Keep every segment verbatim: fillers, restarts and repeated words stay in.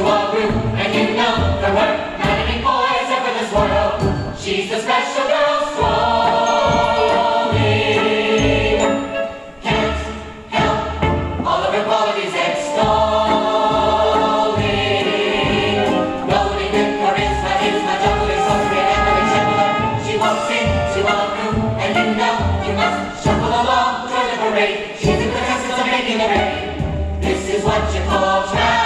to a room, and you know there weren't many boys ever this world. She's the special girl strolling. Can't help all of her qualities extolling. Rolling with charisma is my doubly sorcery and every gentleman. She walks into a room, and you know you must shuffle along to liberate. She's in the process of making a raid. This is what you call travel.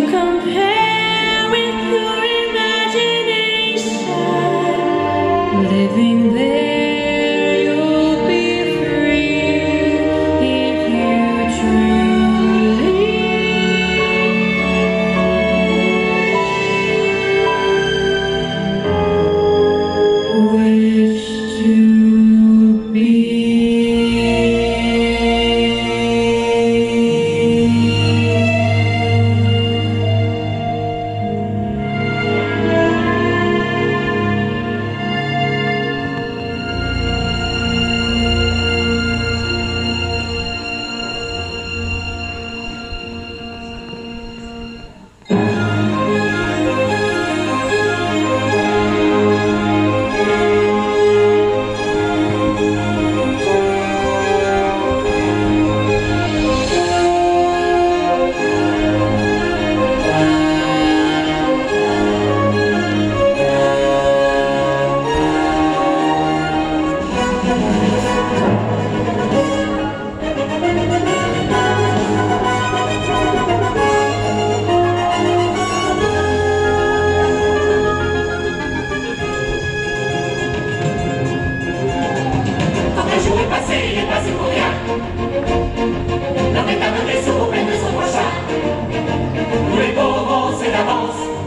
Compare with your imagination.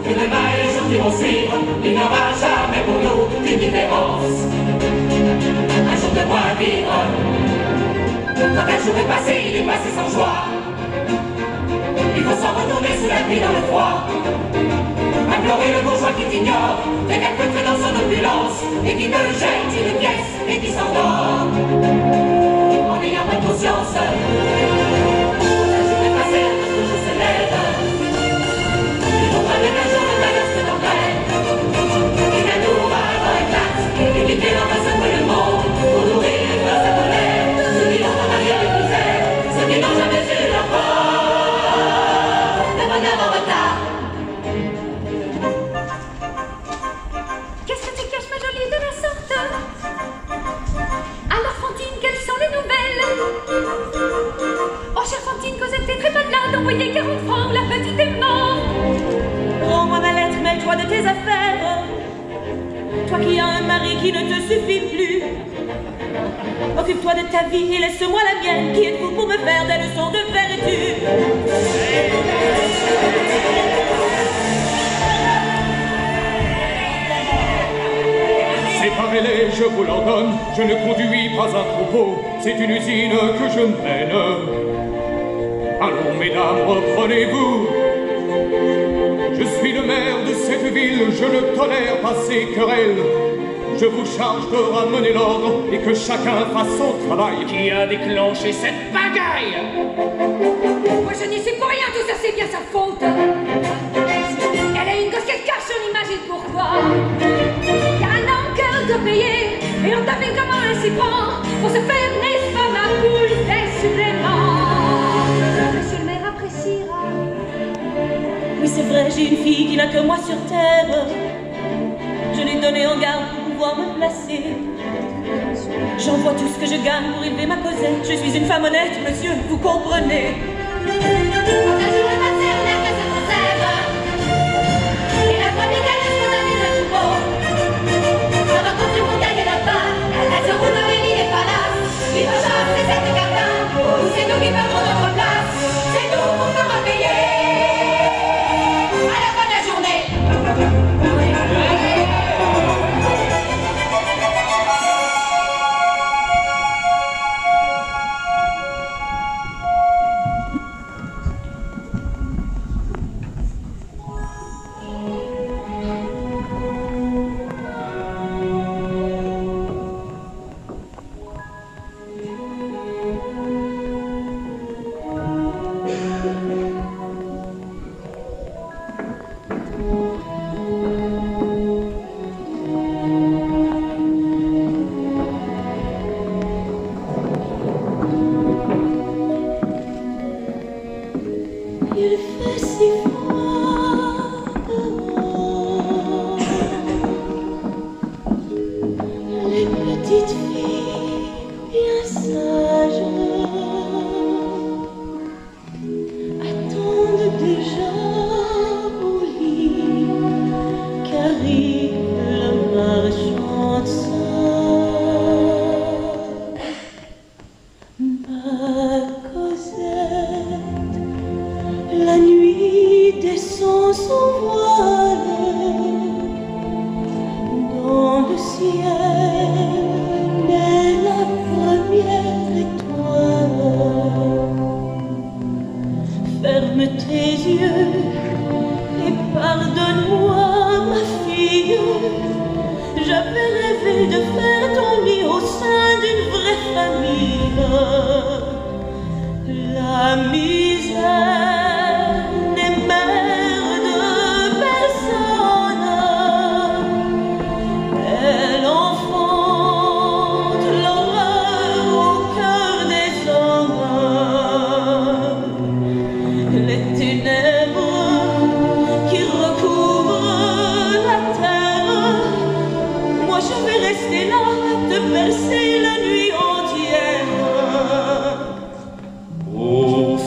que les neiges qui vont suivre, il n'y aura jamais pour nous qu'une différence. Un jour de moins à vivre, quand un jour est passé, il est passé sans joie. Il faut s'en retourner sous la pluie dans le froid. Implorer le bourgeois qui t'ignore, et quelques traits dans son opulence, et qui te jette une pièce et qui s'endort. En ayant pas conscience, un jour est passé, un jour je se lève. Ils vont prendre un jour le malheur se tempête. Et la nourriture éclate, et quitter dans un seul monde, pour nourrir sa colère. Ceux qui n'ont pas marié avec misère, ceux qui n'ont jamais eu leur mort. Qu'est-ce que tu caches, ma jolie, de la sorte? Alors, Fantine, quelles sont les nouvelles? Oh, chère Fantine, Cosette est très malade d'envoyer quarante francs, la petite est morte. Rends-moi ma lettre, mêle-toi de tes affaires. Toi qui as un mari qui ne te suffit plus, occupe-toi de ta vie et laisse-moi la mienne. Qui êtes-vous pour me faire des leçons de vertu? Séparez-les, je vous l'ordonne. Je ne conduis pas un troupeau, c'est une usine que je mène. Allons, mesdames, reprenez-vous. Je suis le maire de cette ville, je ne tolère pas ces querelles. Je vous charge de ramener l'ordre et que chacun fasse son travail. Qui a déclenché cette pagaille? Moi je n'y suis pour rien, tout ça c'est bien sa faute. Elle a une gosse qu'elle cache, on imagine pourquoi. Car elle n'a encore de payer et on devine comment elle s'y prend pour se faire, n'est-ce pas, ma boule des suppléments. Monsieur le maire appréciera. Oui c'est vrai, j'ai une fille qui n'a que moi sur terre. Je l'ai donnée en garde me placer. J'envoie tout ce que je gagne pour élever ma Cosette. Je suis une femme honnête, monsieur, vous comprenez.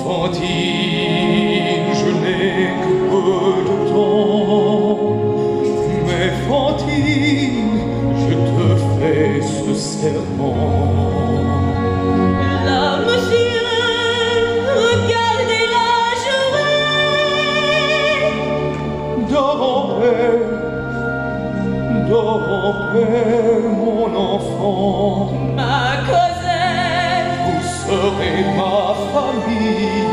Fantine. dors en paix, dors en paix, mon enfant. Ma Cosette, vous serez ma famille.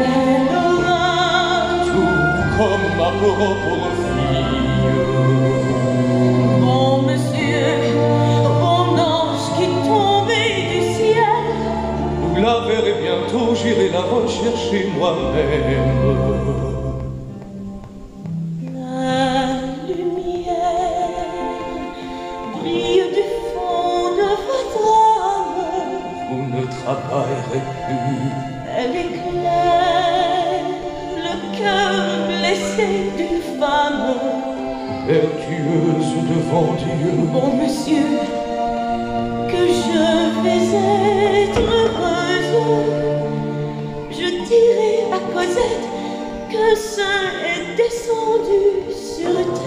Elle aura tout comme ma propre fille. Mon monsieur, mon ange qui tombait du ciel, vous la verrez bientôt, j'irai la rechercher moi-même. Elle éclaire le cœur blessé d'une femme vertueuse devant Dieu. Mon monsieur, que je vais être heureuse. Je dirai à Cosette que Saint est descendu sur terre.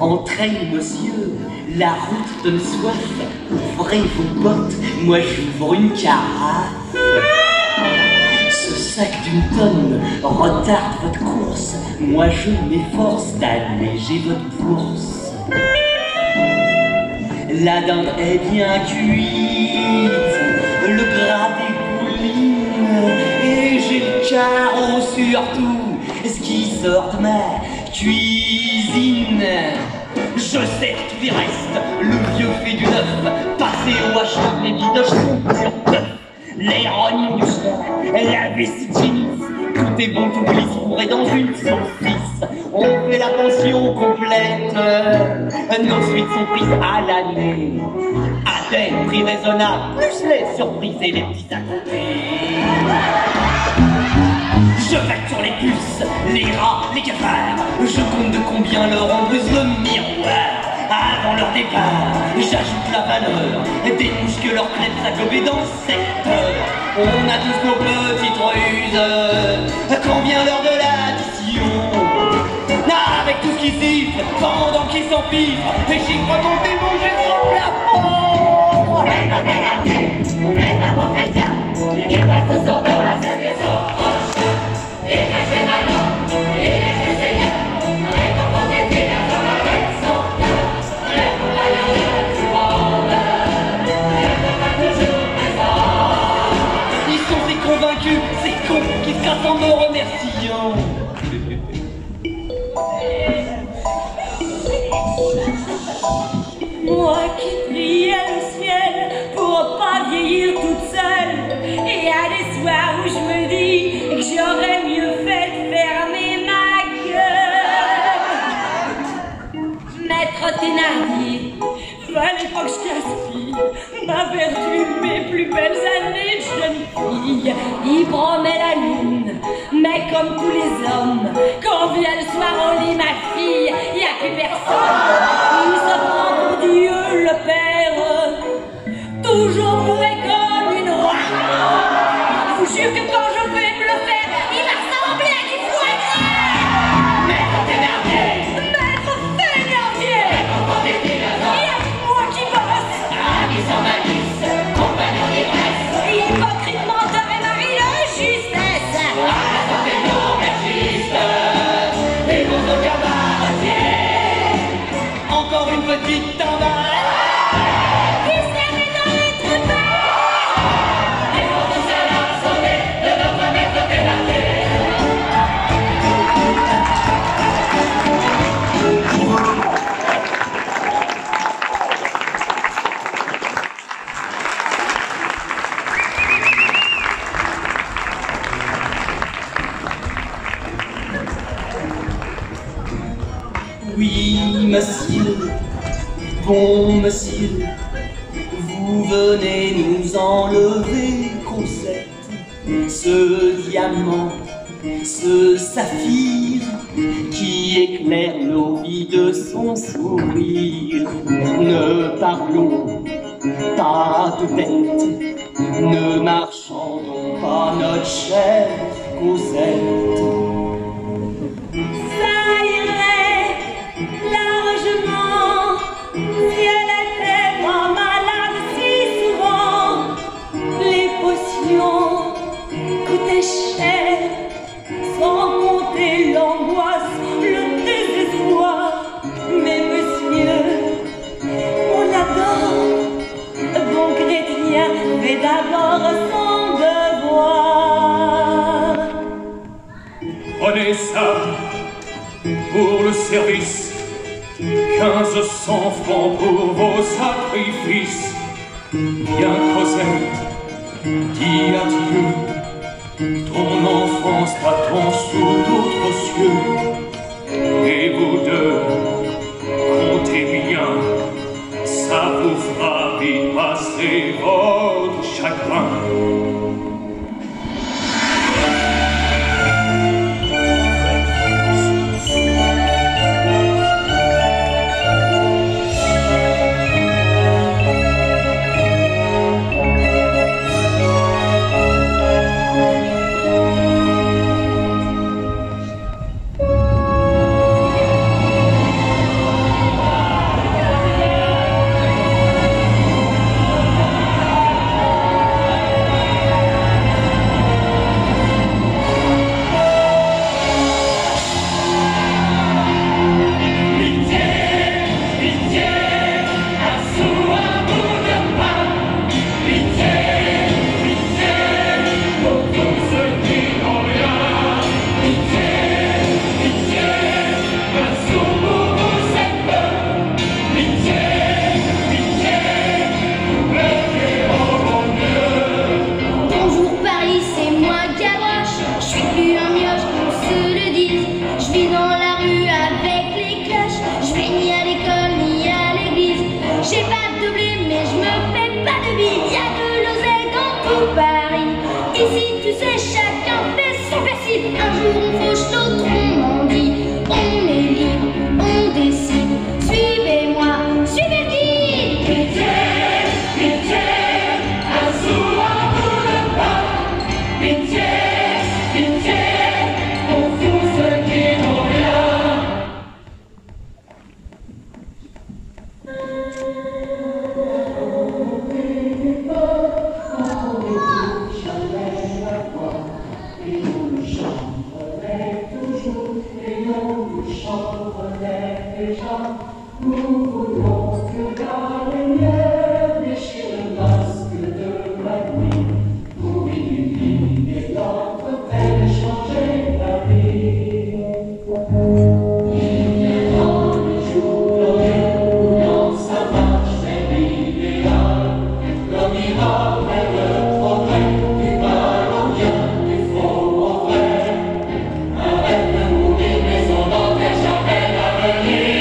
Entraîne, monsieur, la route donne soif. Ouvrez vos bottes, moi j'ouvre une carafe. Ce sac d'une tonne retarde votre course. Moi je m'efforce d'alléger votre bourse. La dinde est bien cuite, le gras dégouline et je Chacun surtout ce qui sort de ma cuisine. Je sais que tout y reste, le vieux fait du neuf, passé au hachoir, les bidoches sont purs teufs. Les rognes du chien, la vessie jeans, tout est bon, tout glisse, pourrait dans une sans fils. On fait la pension complète, nos suites sont prises à l'année. À tel prix raisonnable, plus les surprises et les petits à côté. Je facture les puces, les rats, les cafards. Je compte de combien leur en brise le miroir. Avant leur départ, j'ajoute la valeur des mouches que leur crête s'aggobait dans cette heure. On a tous nos petites ruses, quand vient l'heure de l'addition. Avec tout ce qui siffle, pendant qu'ils s'empiffrent, et j'y crois qu'on débouche sur le plafond. En me remerciant. Moi qui priais le ciel pour pas vieillir toute seule, et à des soirs où je me dis que j'aurais mieux fait de fermer ma gueule. Maître Thénardier, fallait pas que je gaspille ma vertu, mes plus belles années de jeune fille. Il promet la lune, mais comme tous les hommes, quand vient le soir au lit, ma fille, y a plus personne. Il se prend pour Dieu le Père, toujours voué comme une oie. Vous jure que quand je vais me le faire, il va ressembler à du poignet. Maître Thénardier, Maître Thénardier, il y a que moi qui bosse. Ah, ils sont malices, compagnons d'ivresse. Et hypocritement de mes maris de justesse. Ah, ça fait nos mergistes, et vos autres cabaretiers. Encore une petite tendance. Monsieur, bon monsieur, vous venez nous enlever Cosette, ce diamant, ce saphir qui éclaire nos vies de son sourire. Ne parlons pas de tête, ne marchandons pas notre chère Cosette. Prenez ça pour le service, quinze cents francs pour vos sacrifices. Bien Cosette, dis adieu, ton enfance t'attend sous d'autres cieux. Et vous deux, comptez bien, ça vous fera vite passer votre chagrin. ici, tu sais, chacun fait son possible. Un jour on fauche l'autre, on en dit, on est libre, on décide. Suivez-moi, suivez le guide. Pitié, pitié, un soir pour le pas. Pitié, pitié, on fout ce qui nous vient. Nous voulons que dans les miens déchire le masque de la nuit, pour illuminer notre peine et changer la vie. Il viendra le jour où dans sa marche c'est l'idéal, l'homme ira vers le progrès, du mal au bien, du faux au vrai. Un rêve de mourir mais on n'en est jamais l'avenir.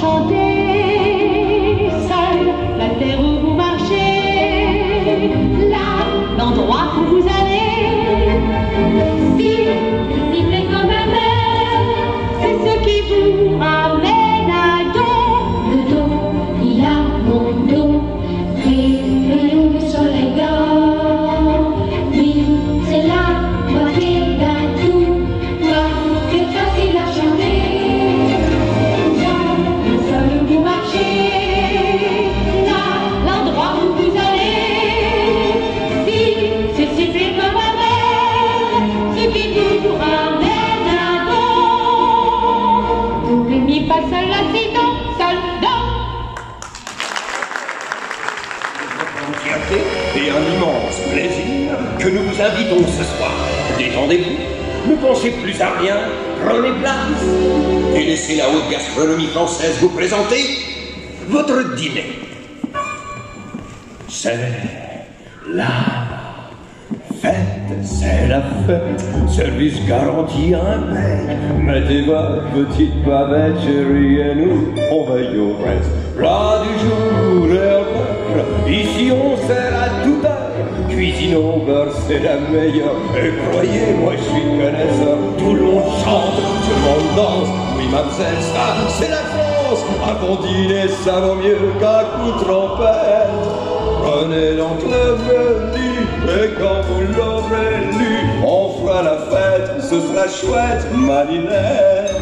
Chanter seul, la terre où vous marchez. vous invitons ce soir. Détendez-vous, ne pensez plus à rien, prenez place et laissez la haute gastronomie française vous présenter votre dîner. C'est la fête, c'est la fête, service garanti impec. Mettez votre petite bavette, chérie, et nous, on veille au reste. Plat du jour, l'heure peuple, ici on sert à tout heure. Cuisine au beurre, c'est la meilleure. Et croyez-moi, je suis connaisseur. Tout le monde chante, tout le monde danse. Oui, mademoiselle, ça, c'est la France. Avant dîner, ça vaut mieux qu'un coup de trompette. Prenez donc le menu, et quand vous l'aurez lu, on fera la fête, ce sera chouette, Malinette.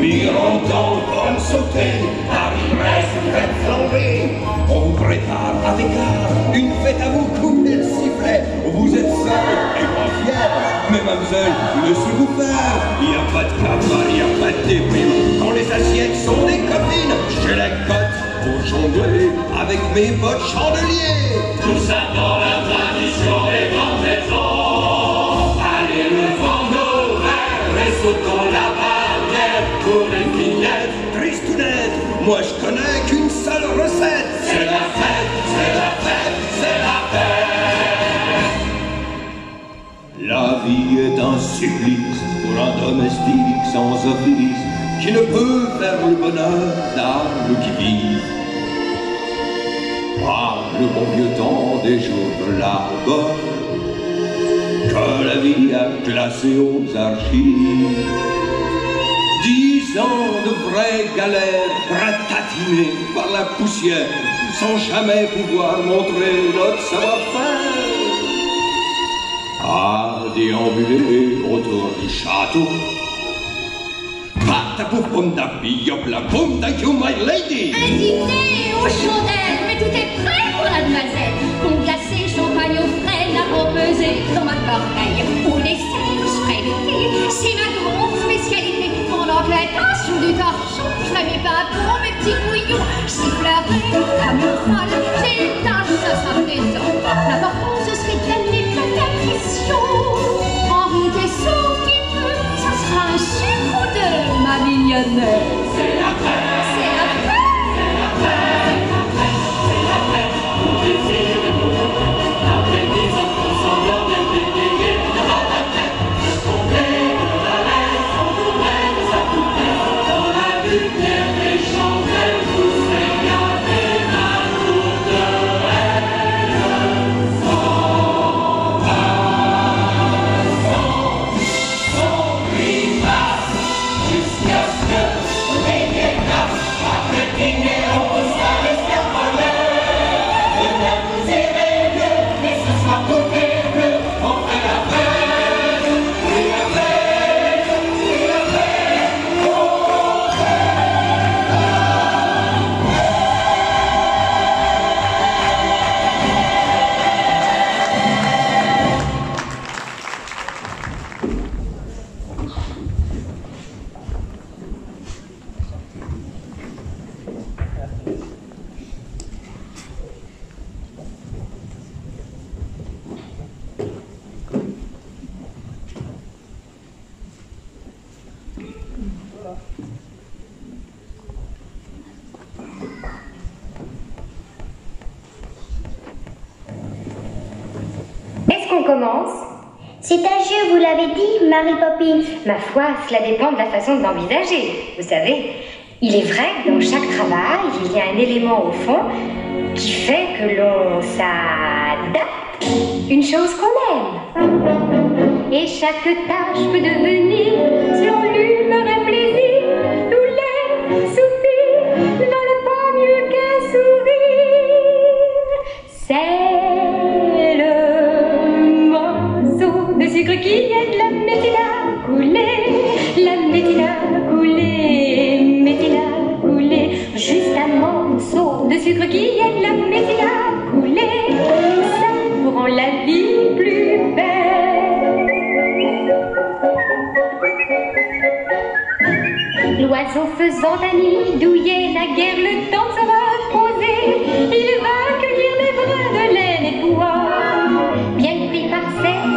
Mirandon, comme sauter, Paris reste très flambé. On vous prépare avec art une fête à vous couler le sifflet. Vous êtes seul et pas fier, mais mademoiselle, laissez-vous faire. Il n'y a pas de cabane, il n'y a pas de déprime. Quand les assiettes sont des copines, j'ai la cote pour jongler avec mes bottes chandeliers. Tout ça dans la tradition des grandes maisons. Allez, levons nos verres et sautons la barre. Pour les fillettes, triste ou nette, moi je connais qu'une seule recette. C'est la fête, c'est la fête, c'est la fête. La vie est un supplice pour un domestique sans office qui ne peut faire le bonheur d'âme qui vit. Par le bon vieux temps des jours de l'arbor que la vie a classé aux archives. Dix ans de vraies galères, ratatinées par la poussière, sans jamais pouvoir montrer notre savoir-faire. À déambuler autour du château, pas ta pauvre pomme d'api, hop la pomme d'apiou, my lady. Un dîner aux chandelles, mais tout est prêt pour la demoiselle. Pommes glacées, champagne aux fraises, la romeuse est dans ma corbeille. Pour les sèches, fraises, c'est ma grande spécialité. Attention du torchon, je la mets pas pour mes petits couillons. J'y pleurais à mon folle, j'ai une tâche, ça sera plaisant. Là par contre, ce serait d'amener plein d'impression. Henri Tessot qui peut, ça sera un sucre de ma mignonne. C'est la fête, c'est la fête, c'est la fête, c'est la fête, c'est la fête. Ma foi, cela dépend de la façon de l'envisager, vous savez. Il est vrai que dans chaque travail, il y a un élément au fond qui fait que l'on s'adapte une chose qu'on aime. Et chaque tâche peut devenir, si on l'humeur et plaisir, douleur, soupir, ne valent pas mieux qu'un sourire. C'est le morceau de sucre qui est là. La métina coulée, métina coulée, juste un morceau de sucre qui aide la métina coulée, ça nous rend la vie plus belle. L'oiseau faisant un nid douillet n'a guère le temps de se reposer, il va cueillir des brins de laine et de pois, bien pris par ses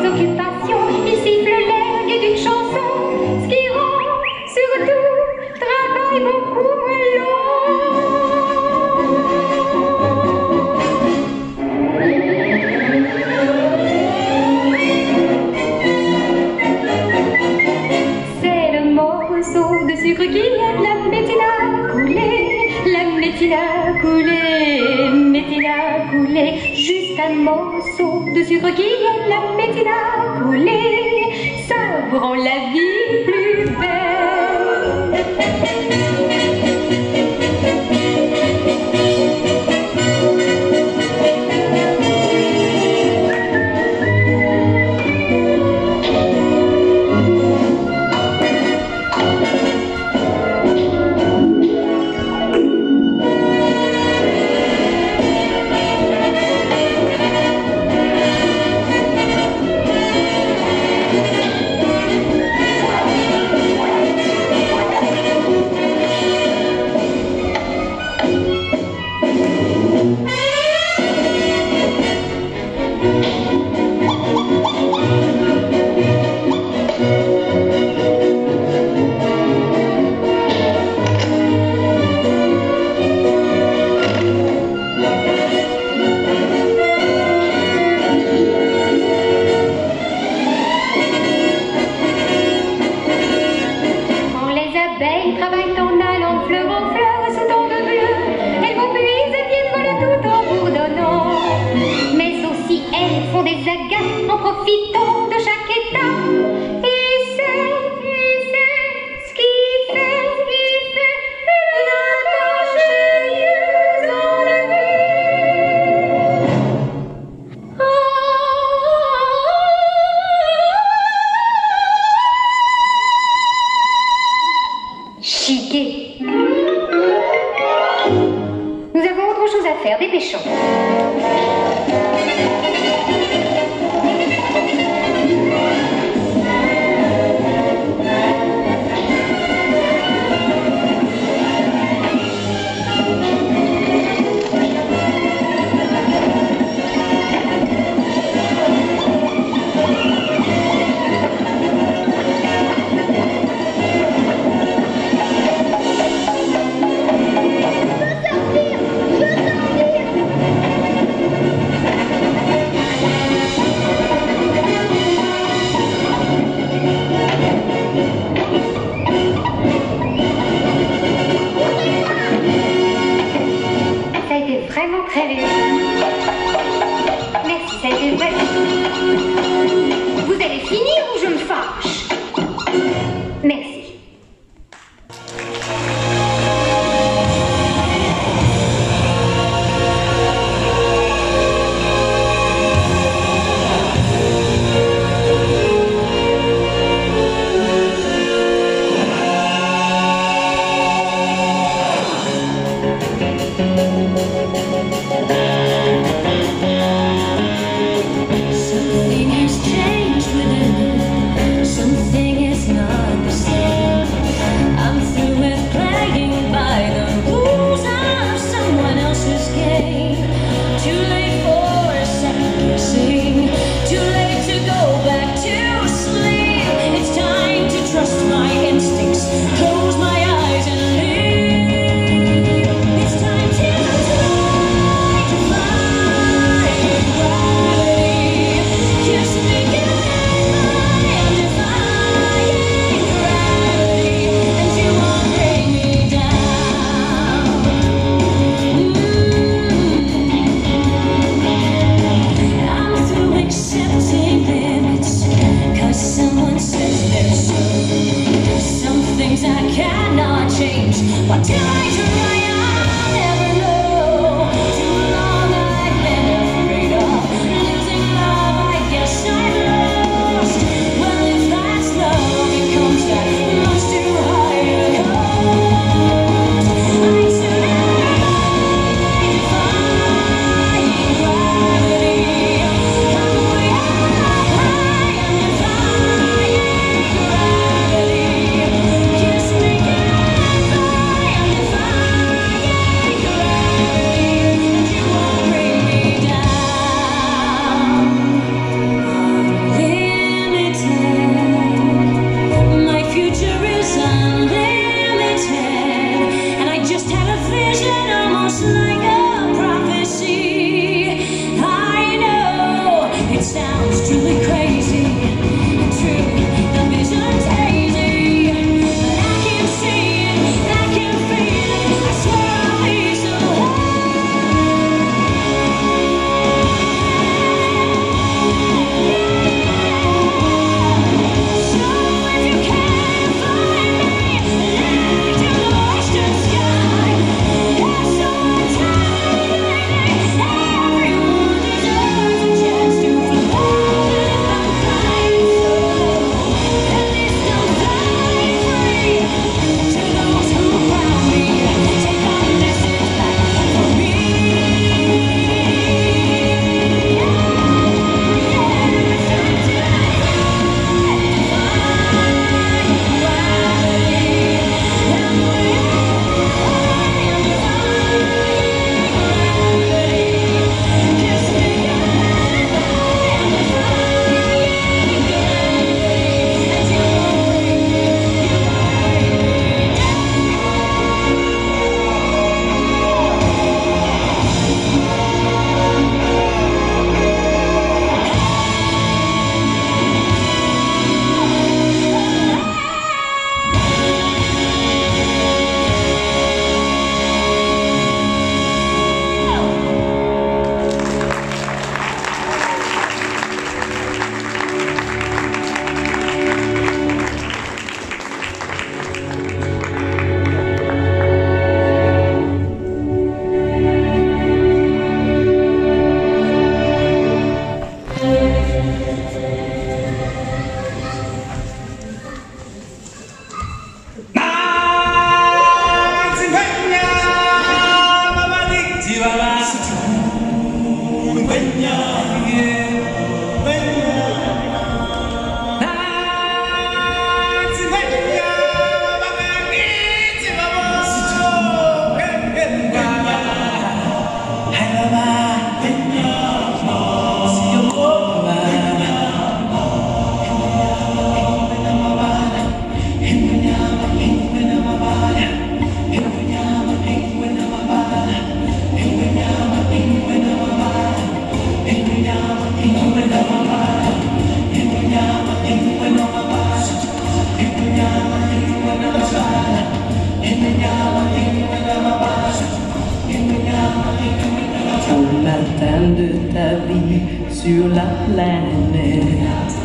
sur la planète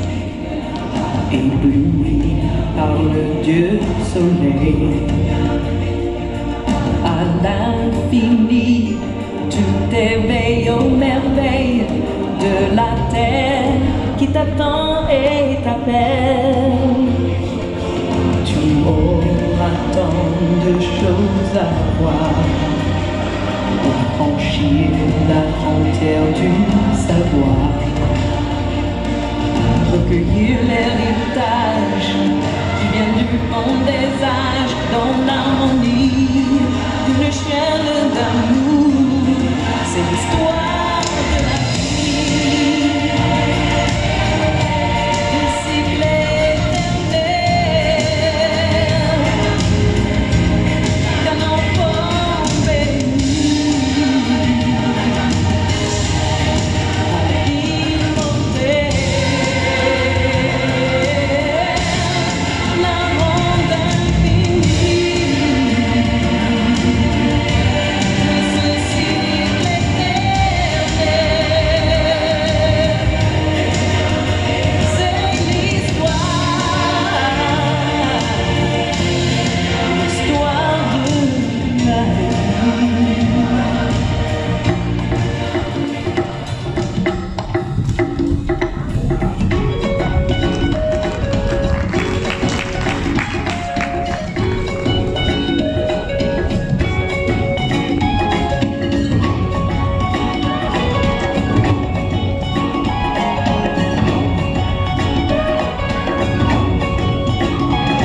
éblouie par le Dieu soleil. À l'infini, tu t'éveilles aux merveilles de la terre qui t'attend et t'appelle. Tu auras tant de choses à voir pour franchir la frontière du savoir, recueillir l'héritage qui vient du fond des âges dans l'harmonie d'une chaîne d'amour. C'est l'histoire de la vie, du cycle éternel d'un enfant béni, à l'immortel, la ronde infinie. Ce cycle éternel, c'est l'histoire, l'histoire de la vie.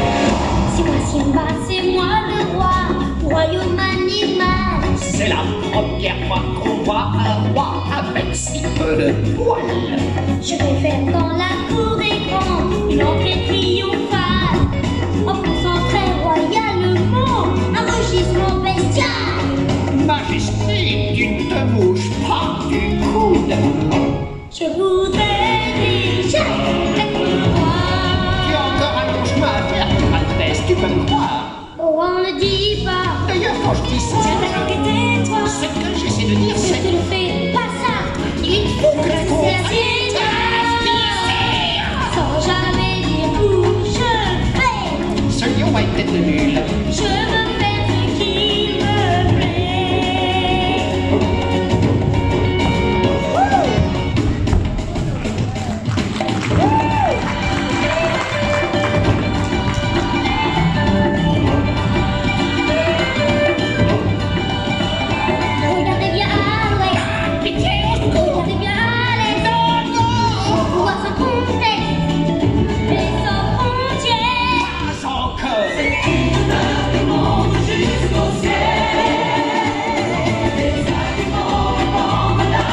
Simba, Simba, c'est moi le roi, royaume animal. C'est la première fois qu'on voit un roi avec si peu de poils. Je vais faire quand la cour est grande, une entrée triomphale. En poussant très royalement, un rugissement bestial. Majesté, tu te bouges pas du coude. Je voudrais déjà être le roi. Tu as encore un long chemin à faire, Alphès, tu peux me croire. Oh, on ne dit pas, D'ailleurs, quand je dis ça, j'aimerais enquêter toi. ce que j'essaie de dire, c'est... Je te le fais, pas ça, il faut que tu comprennes. C'est la Sans jamais dire où je vais, Ce lion va être le nul. je veux faire ce qui me plaît. Regardez bien à l'ouest, Pitié, au secours. regardez bien à l'est. Pour voir ce contexte, les sans frontières. Pas encore. Je voudrais déjà être roi. Je voudrais déjà être roi. Je voudrais déjà être roi.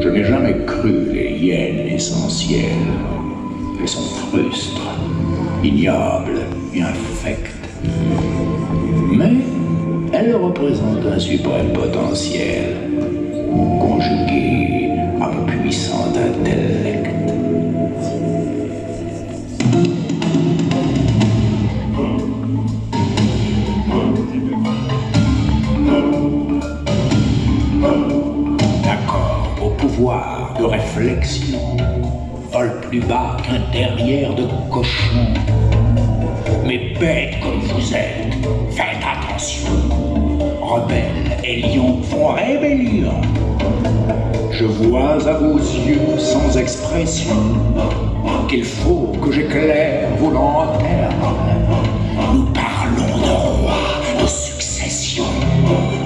Je n'ai jamais cru les hyènes essentielles. Elles sont frustres, ignobles et infectes. Mais elles représentent un suprême potentiel, conjugué à un puissant intellect. D'accord, au pouvoir de réflexion, vole plus bas qu'un derrière de cochon. Mais bête comme vous êtes, faites attention. Rebelles et lions font rébellion. Je vois à vos yeux sans expression qu'il faut que j'éclaire vos lanternes. Nous parlons de roi, de succession.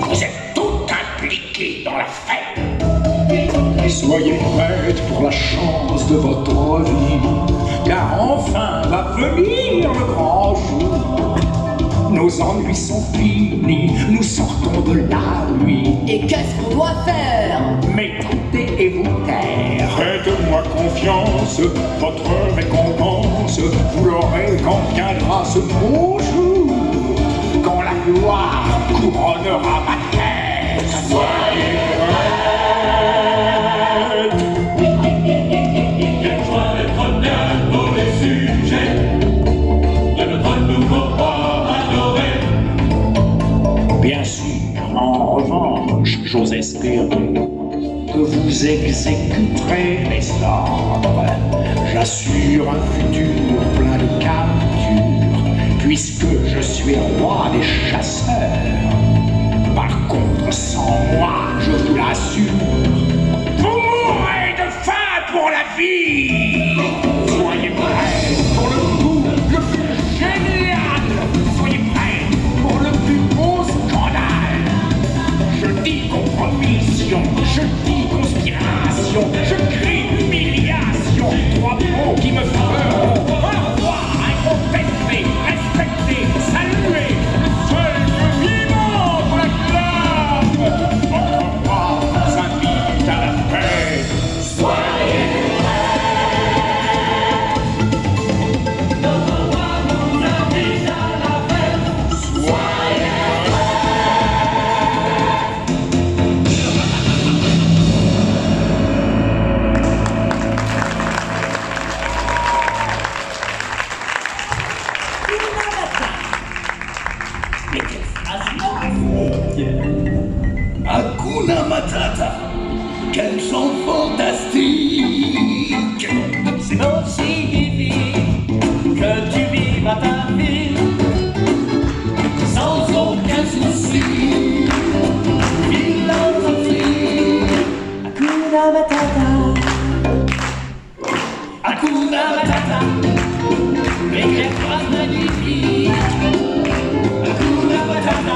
Vous êtes tout impliqués dans la fête. Soyez prêtes pour la chance de votre vie, garant va venir le grand jour. Nos ennuis sont finis, nous sortons de la nuit. Et qu'est-ce qu'on doit faire? M'écouter et vous taire. Faites-moi confiance, votre récompense, vous l'aurez quand viendra ce beau jour, quand la gloire couronnera ma tête. Soyez prêts. Bien sûr, en revanche, j'ose espérer que vous exécuterez mes ordres. J'assure un futur plein de captures, puisque je suis roi des chasseurs. Par contre, sans moi, je vous l'assure, vous mourrez de faim pour la vie. Soyez prêts pour le coup le plus génial. Soyez prêts pour le plus beau. Je dis compromission, je dis conspiration, je crie humiliation. Trois mots qui me feront au revoir, incontesté, respecté, salué. Le seul lieu vivant pour la clame. Votre roi vous invite à la paix. Soyez prêts. Notre roi nous invite à la paix. Soyez. Quel chant fantastique! C'est magnifique que tu vives à ta ville sans aucun souci. Philosophie, Hakuna Matata, Hakuna Matata, les greffes phrases magnifiques, Hakuna Matata.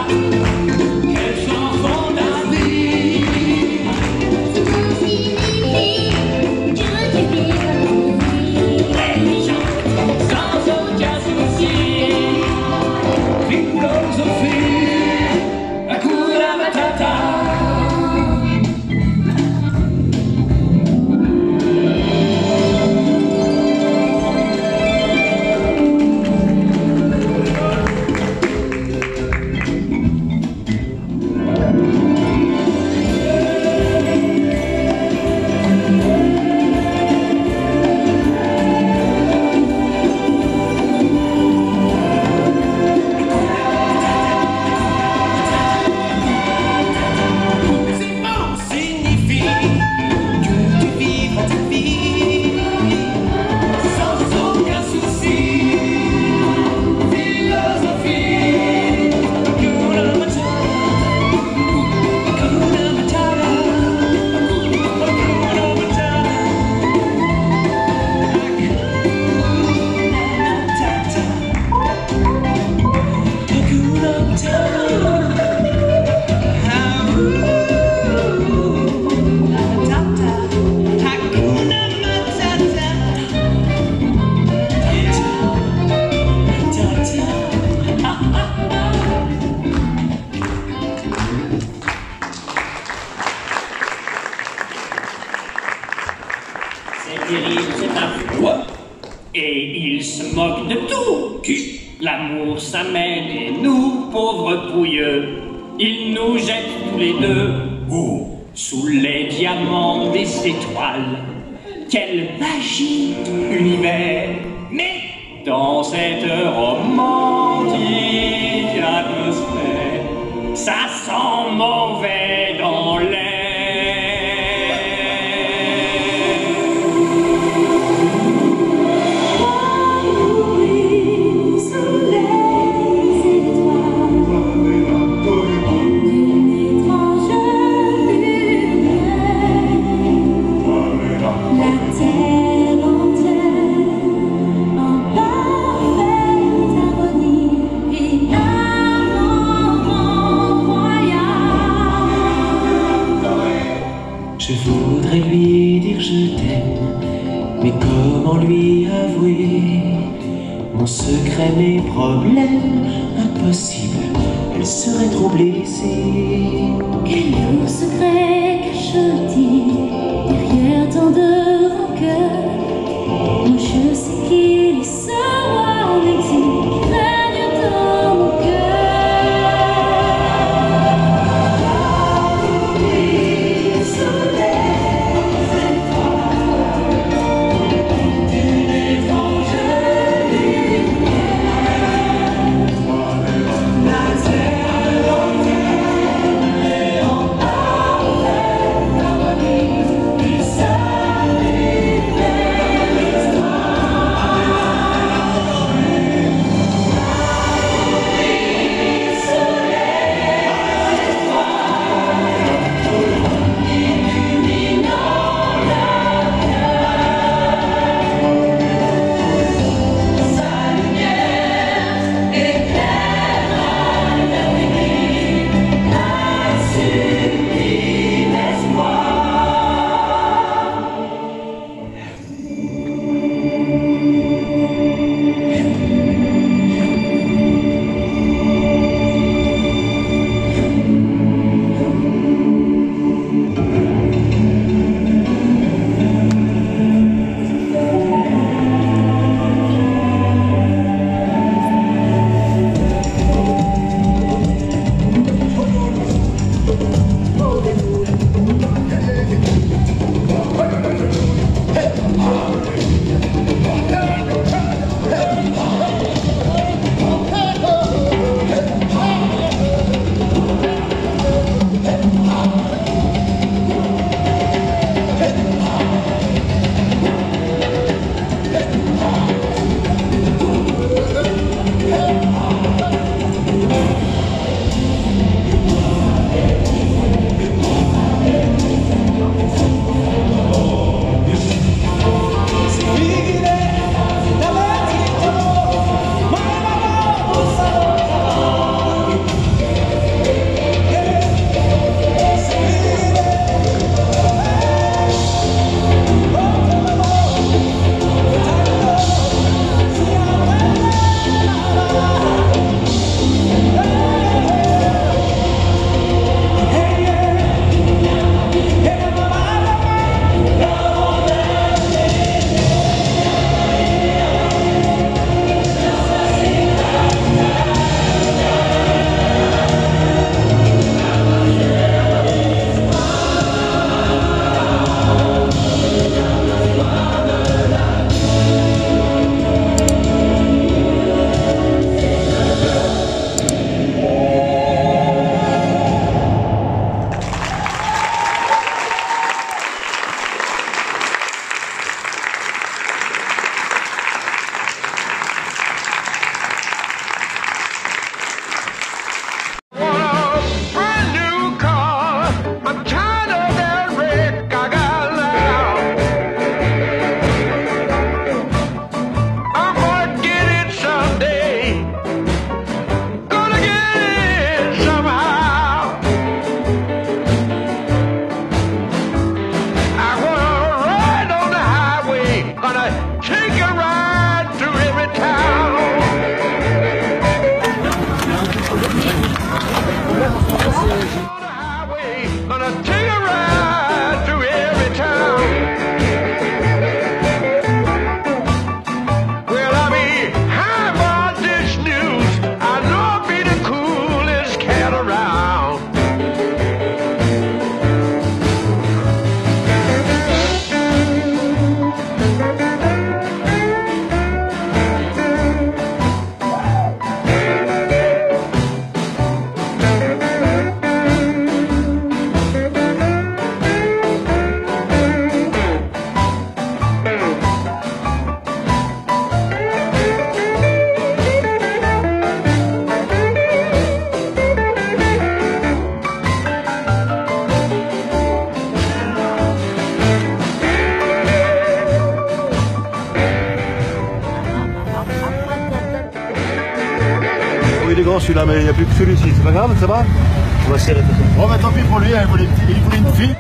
problème impossible. Elle serait trop blessée. Quel long secret cache-t-il derrière tant de rancœur? Moi je sais qu'il est seul en exil qui règne dans mon cœur. Des soleils. Celui-là, mais il n'y a plus que celui-ci, c'est pas grave, ça va? On va serrer. Bon, mais tant pis pour lui, hein, il voulait, il voulait une fille.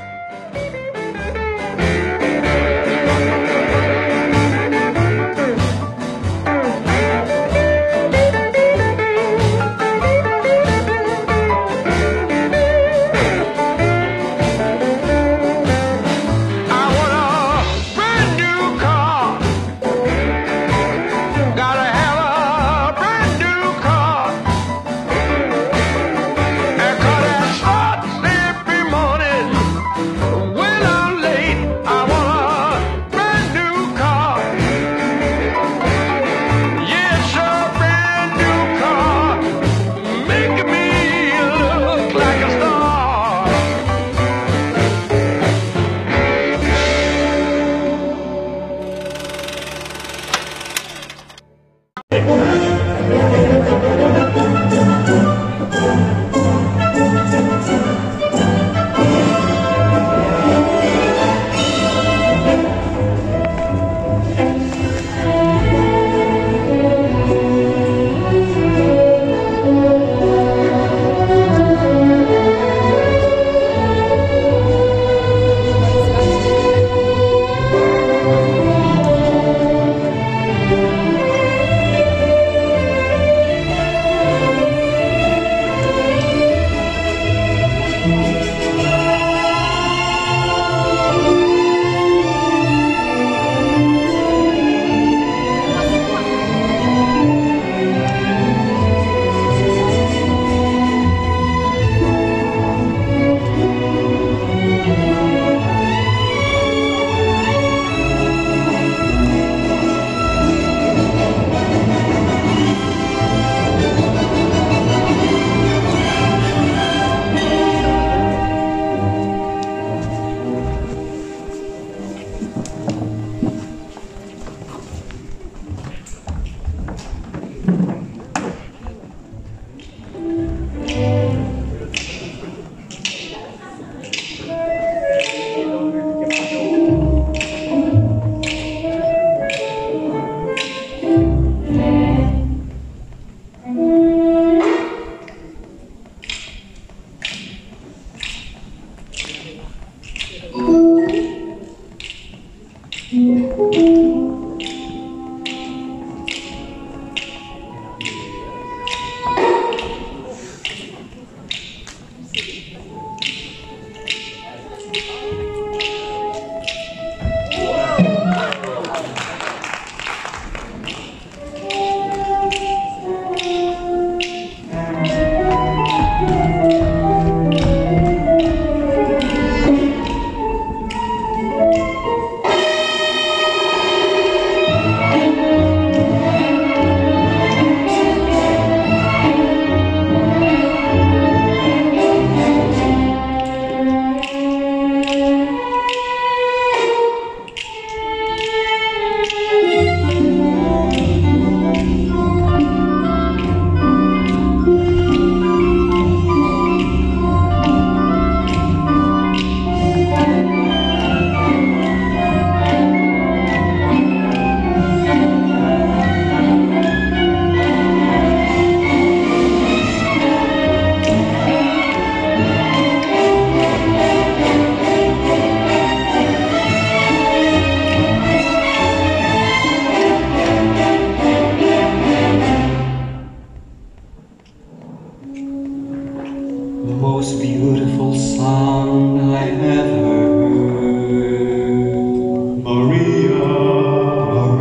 the most beautiful song I ever heard. Maria,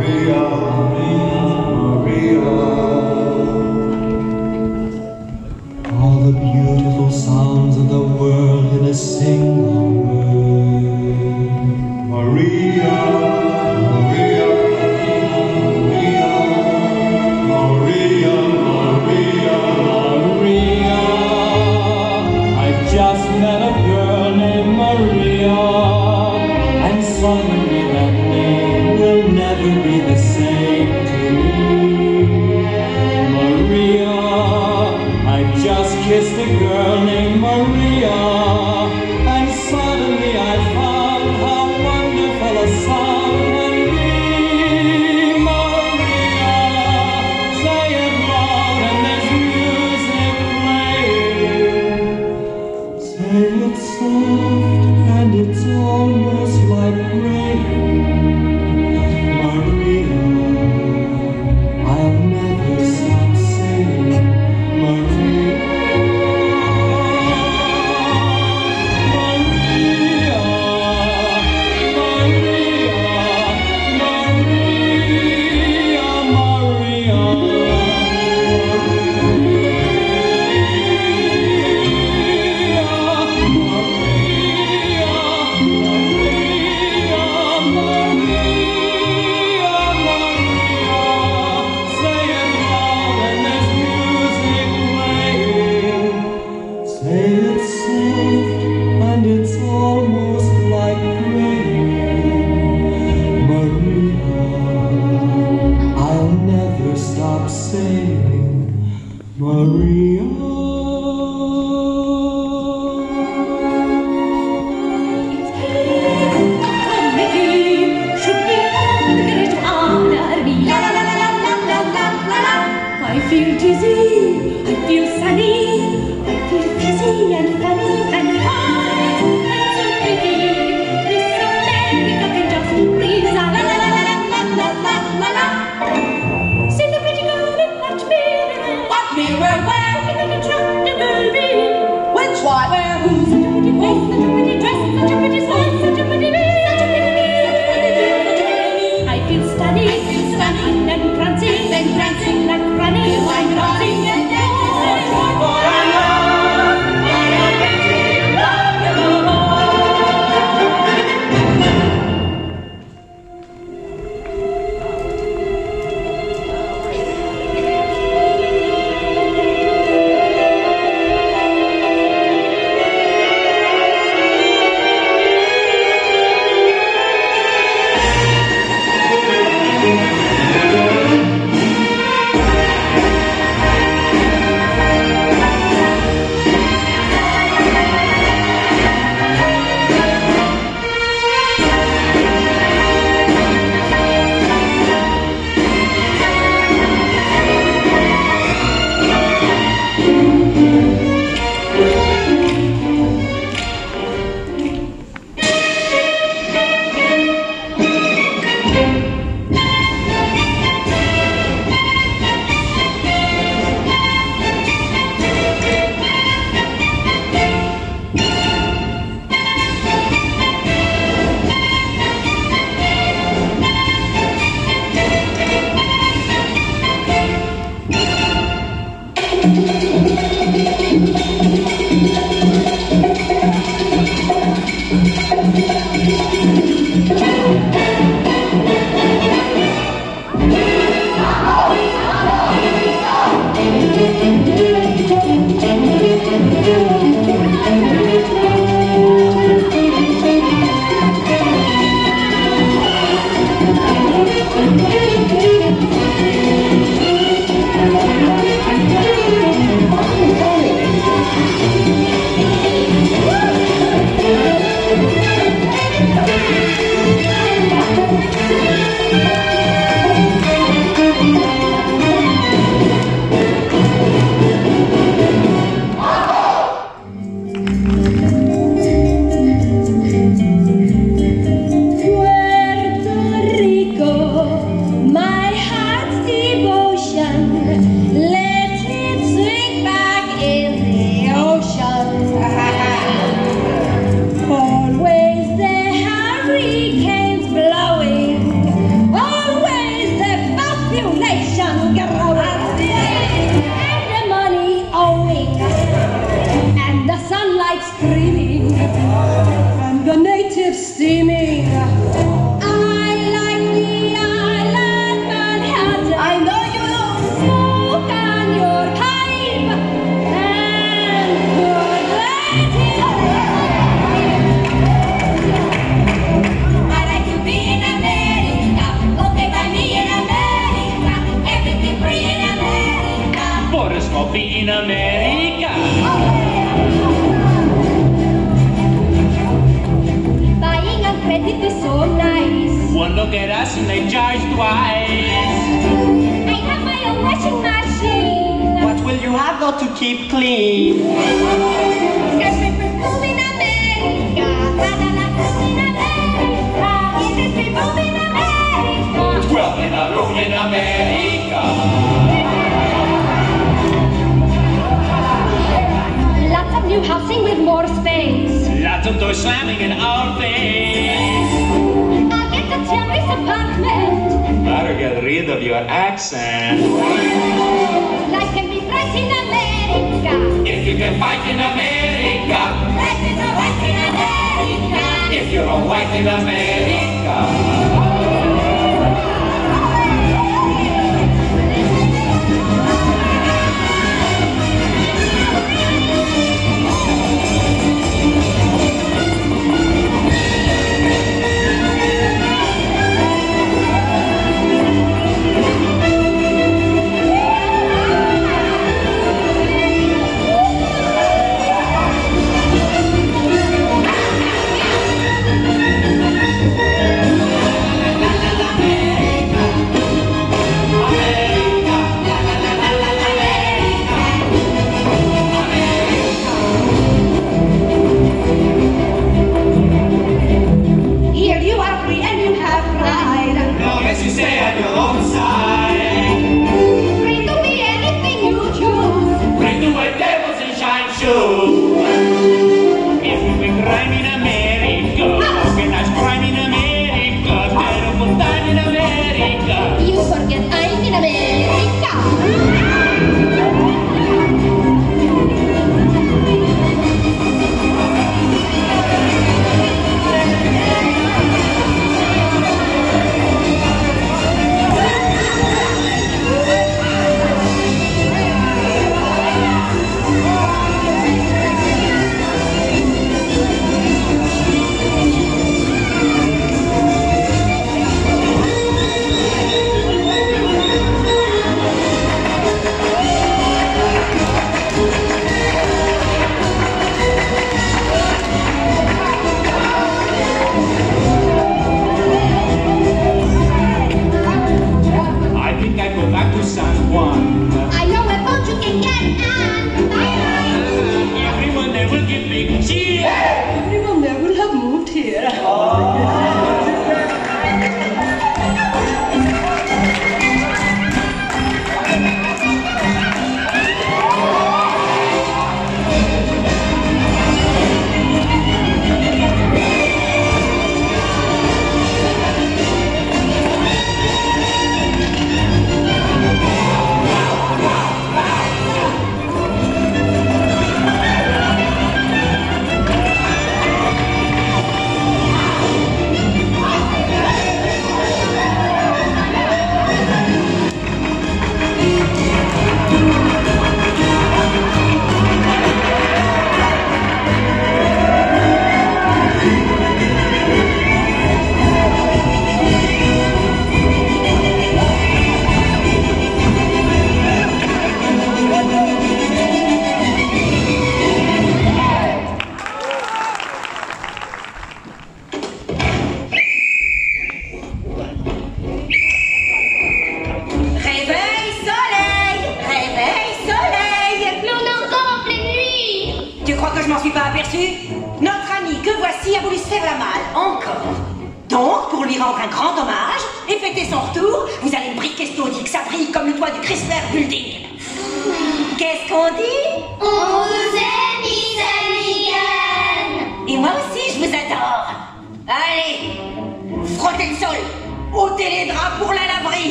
Maria, Maria, Maria. All the beautiful sounds of the world in a single word. Maria. America. Buying a credit is so nice. One look at us and they charge twice. I have my own washing machine. What will you have got to keep clean? It's a fool in America. It's a fool in America. Twelve in a room in America. New housing with more space. Lots of doors slamming in our face. I'll get the terrace apartment. Better get rid of your accent. Life can be bright in America. If you can fight in America. Life is a white in America. If you're a white in America.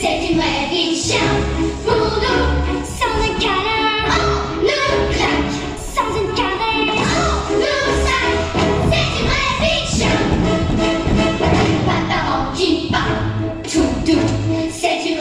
C'est du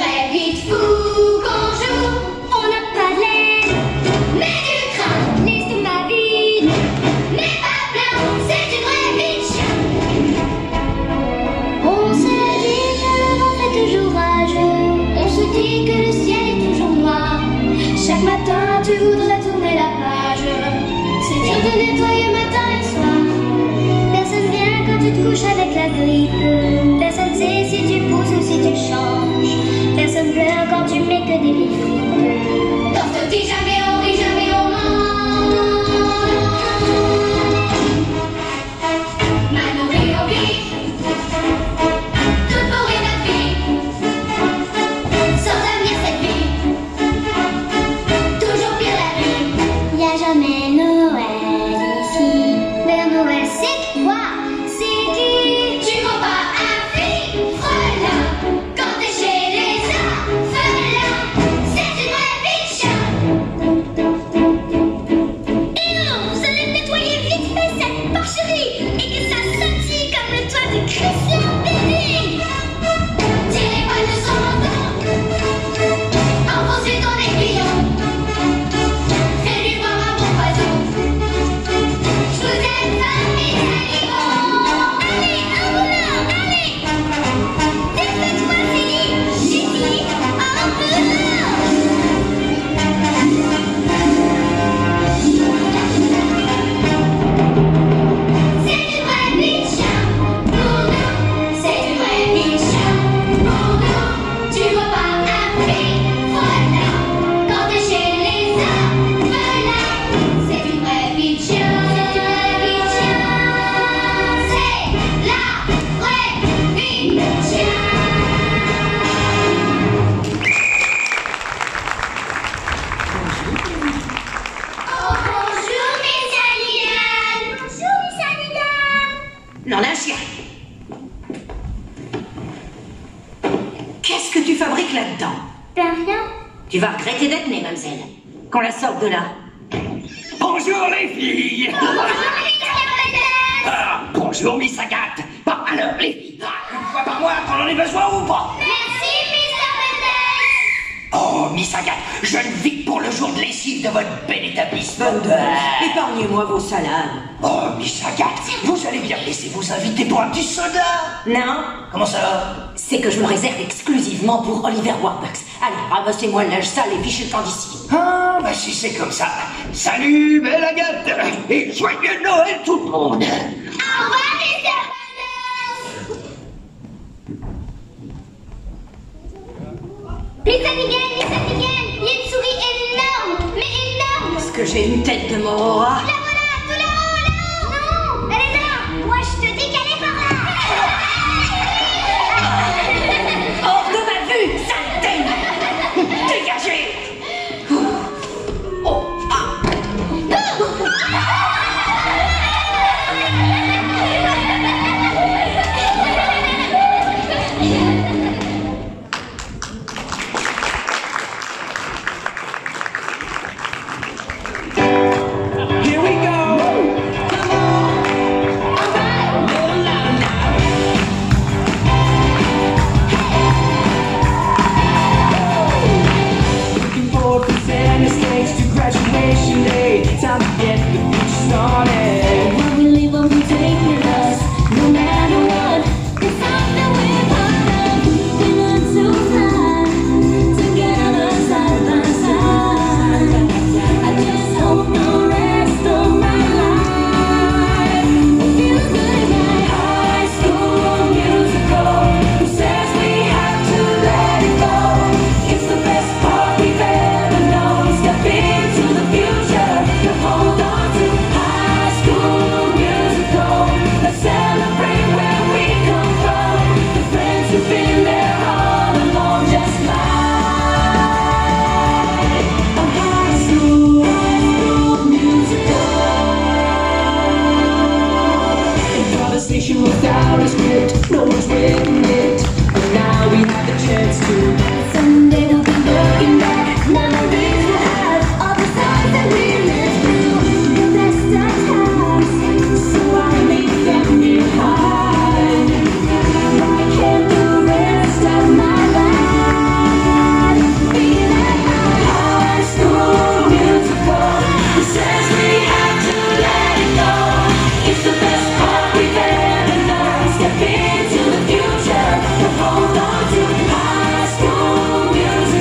couches avec la grippe. Personne sait si tu pousses ou si tu changes. Personne pleure quand tu mets que des vies. Dans ce petit jamais on rit, jamais on ment. Manon rit, on rit. Tout pourrit notre vie. Sans avenir cette vie. Toujours pire la vie. Y a jamais Noël ici. Vers Noël c'est quoi? Tu vas regretter d'être née, mademoiselle. Qu'on la sorte de là. Bonjour les filles. Bonjour les ah, bonjour Miss Agathe. Bon, alors les filles, une fois par mois, t'en as besoin ou pas? Merci Miss Agathe. Oh Miss Agathe, je ne vis que pour le jour de lessive de votre bel établissement. Euh... Épargnez-moi vos salades. Oh Miss Agathe, vous allez bien me laisser vous inviter pour un petit soda. Non. Comment ça? C'est que je me réserve exclusivement pour Oliver Warbucks. Allez, ramassez-moi le linge sale et fichez le camp d'ici. Ah, bah si c'est comme ça. Salut, belle Agathe. Et joyeux Noël, tout le monde. Au revoir, les hermaneurs. Miss Hannigan, Miss Hannigan, il y a une souris énorme, mais énorme. Est-ce que j'ai une tête de mort? La voilà, tout là-haut, là-haut. Non, elle est là. Moi, je te dis qu'elle est par là. Hors de ma vue, ça. Dégagez! Oh. Oh. Ah. Here we go! Come on! All right! A little louder now! Graduation day, time to get the future started. What we leave will be taking with us, no matter what. It's something we're part of. We learn to fly, together side by side. I just hope the rest of my life will feel as good as that high school musical. Who says we have to let it go? It's the best part we've ever known. Step in. Without a script, no one's written it, but now we have the chance to. Someday they'll be looking back, memories we'll have, all the songs that we lived through, the best of times, so why leave them behind? Why can't the rest of my life be like a high school musical? Who says we have to let it go? It's the best part we've ever. Step into the future, we'll hold on to high school music.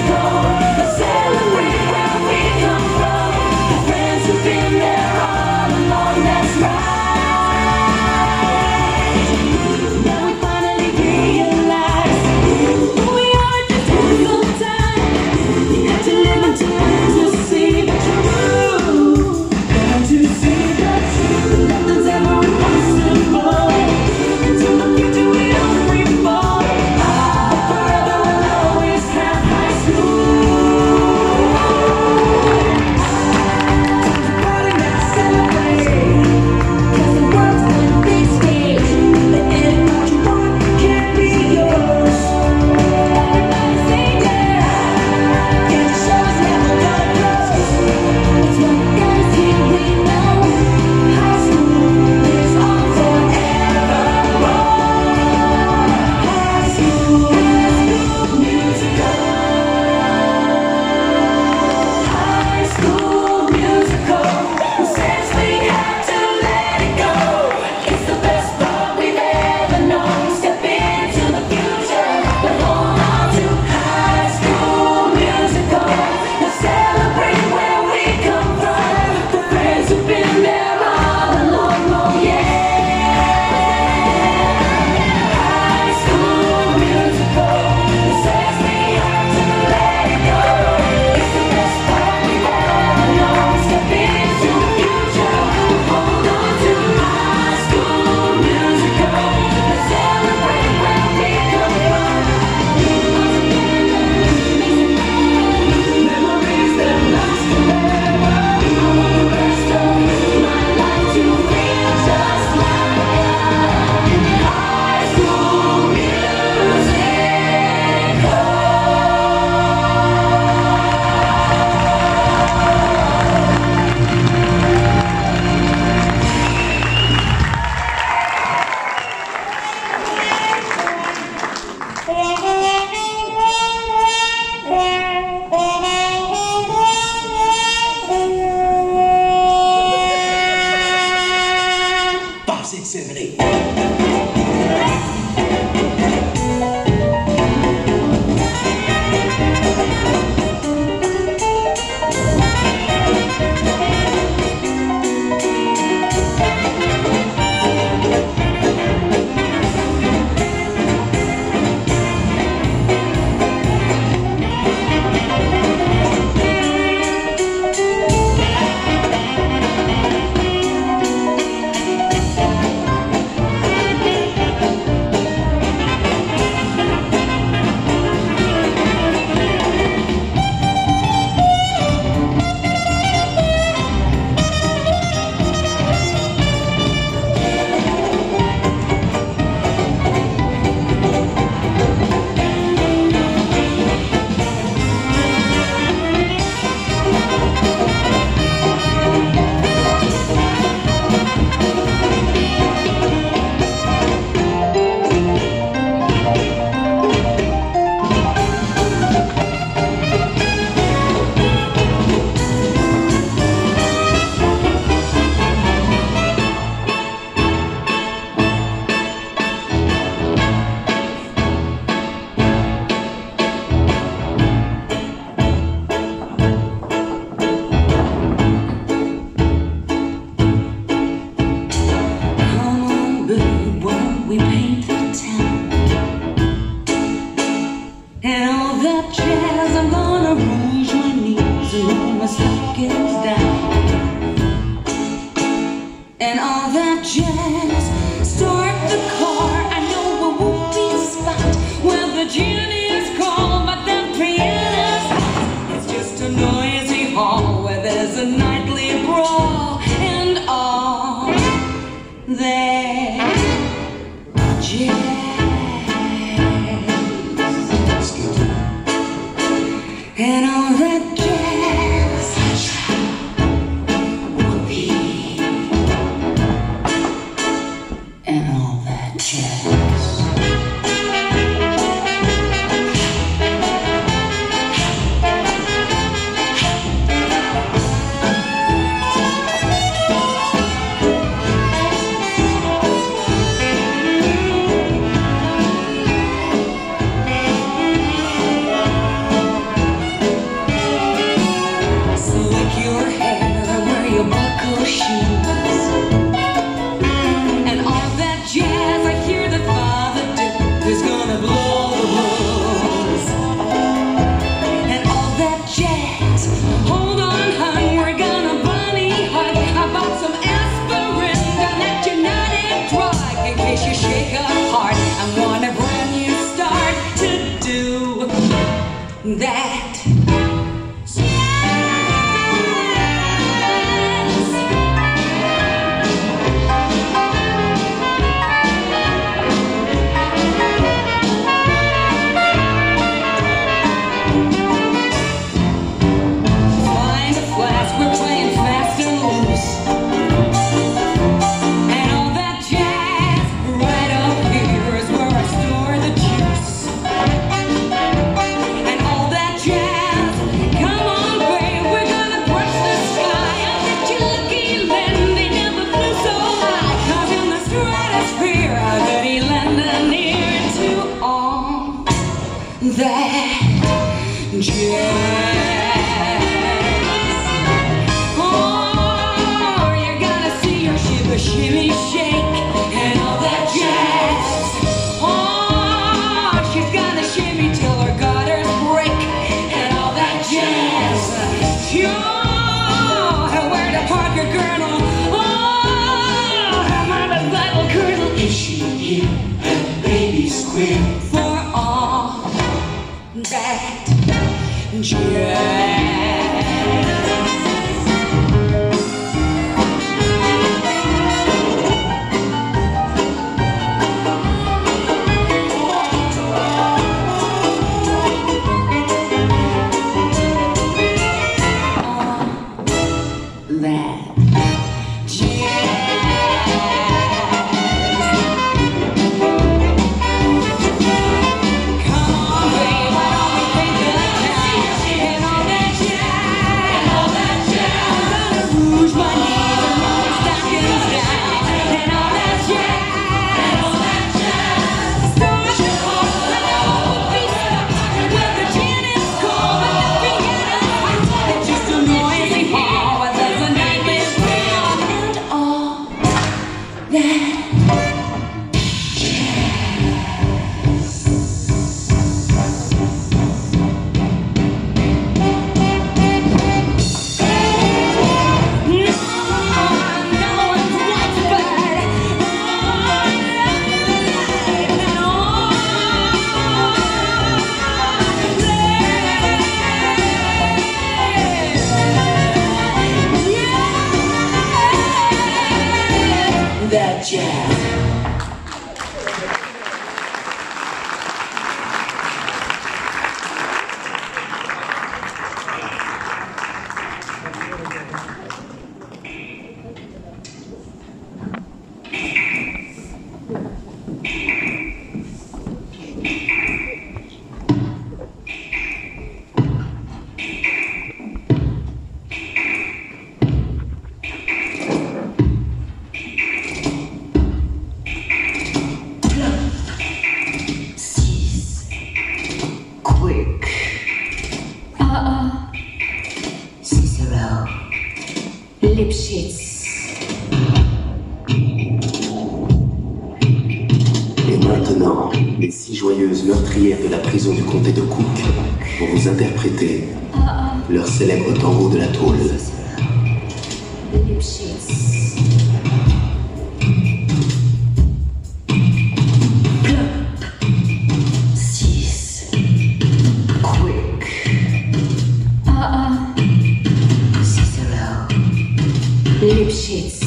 Lipschitz,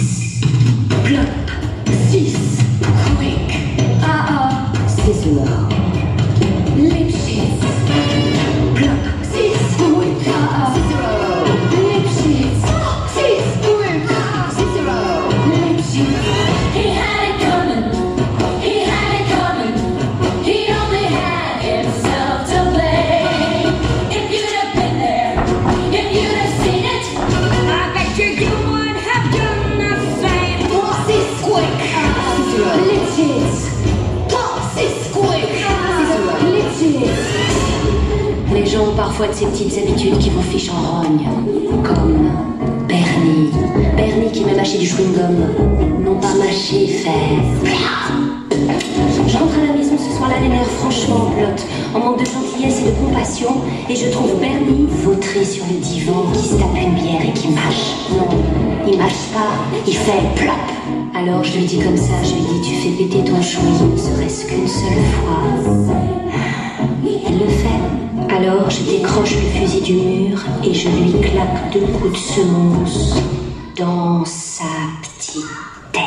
plop, six, quick, ah ah. dehors. Lipschitz. Glock. Six. Wicca. Cicero. Lipschitz. Six. Wicca. Cicero. Lipschitz. He had it coming. He had it coming. He only had himself to blame. If you'd have been there, if you'd have seen it, I bet you you would have done the same. Six. Wicca. Cicero. Lipschitz. Les gens ont parfois de ces petites habitudes qui vous fichent en rogne, comme Bernie. Bernie qui m'a mâché du chewing-gum, non pas mâché, fait. Je rentre à la maison ce soir-là, les nerfs franchement blottes, en manque de gentillesse et de compassion, et je trouve Bernie vautré sur le divan, qui se tape une bière et qui mâche. Non, il mâche pas, il fait plop. Alors je lui dis comme ça, je lui dis tu fais péter ton chouï, ne serait-ce qu'une seule fois. Il le fait. Alors je décroche le fusil du mur et je lui claque deux coups de semonce dans sa petite tête.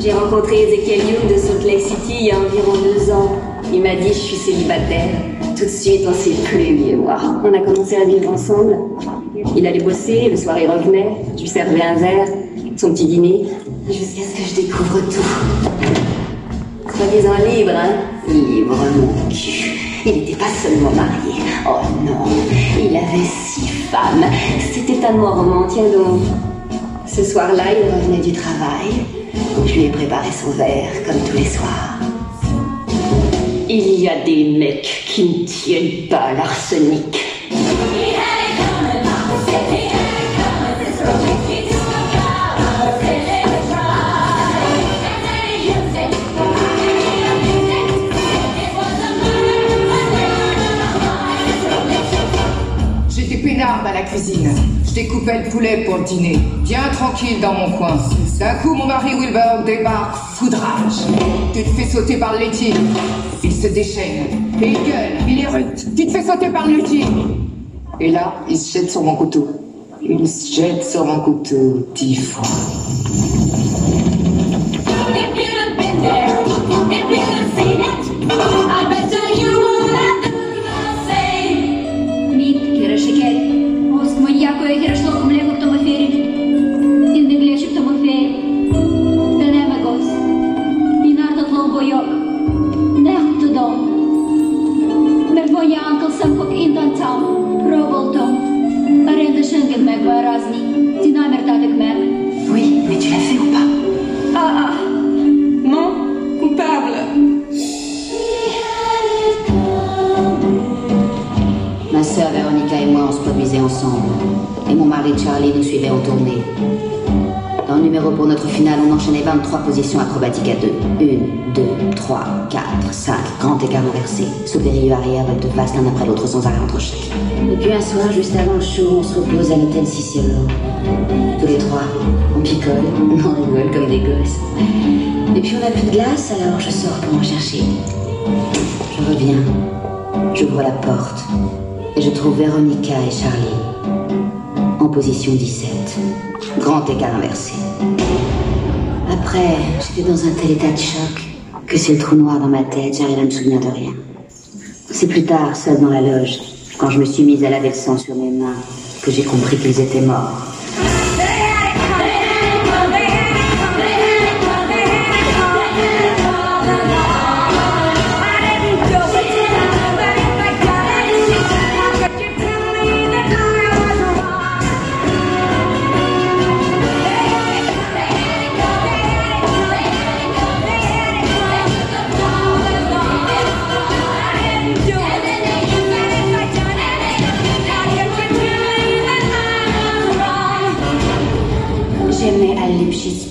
J'ai rencontré Ezekiel Young de Salt Lake City il y a environ deux ans. Il m'a dit je suis célibataire. Tout de suite on s'est plu, wow. On a commencé à vivre ensemble. Il allait bosser, le soir il revenait, je lui servais un verre, son petit dîner, jusqu'à ce que je découvre tout. Soi-disant libre, hein? Libre mon cul. Il n'était pas seulement marié, oh non, il avait six femmes. C'était un mormon, tiens donc. Ce soir-là il revenait du travail. Je lui ai préparé son verre, comme tous les soirs. Il y a des mecs qui ne tiennent pas l'arsenic. J'étais peinarde à la cuisine. Je découpais le poulet pour le dîner, bien tranquille dans mon coin. D'un coup, mon mari Wilbur débarque, foudrage. Tu te fais sauter par le laitier. Il se déchaîne, et il gueule, il hérute. Tu te fais sauter par le laitier. Et là, il se jette sur mon couteau. Il se jette sur mon couteau dix fois. Oui, mais tu l'as fait ou pas? Ah ah, non, coupable. Ma sœur Veronica et moi, on se produisait ensemble. Et mon mari Charlie nous suivait en tournée. Dans le numéro pour notre finale, on enchaînait vingt-trois positions acrobatiques à deux. Une, deux, trois, quatre, cinq. Grand écart renversé. Sauter rue arrière, volte face l'un après l'autre sans arrêt entre chaque. Et puis un soir, juste avant le show, on se repose à l'hôtel Cicero. Tous les trois, on picole, on rigole comme des gosses. Et puis on n'a plus de glace, alors je sors pour en chercher. Je reviens, j'ouvre la porte, et je trouve Veronica et Charlie en position dix-sept. Grand écart inversé. Après, j'étais dans un tel état de choc que c'est le trou noir dans ma tête, j'arrive à me souvenir de rien. C'est plus tard, seule dans la loge, quand je me suis mise à laver le sang sur mes mains, que j'ai compris qu'ils étaient morts.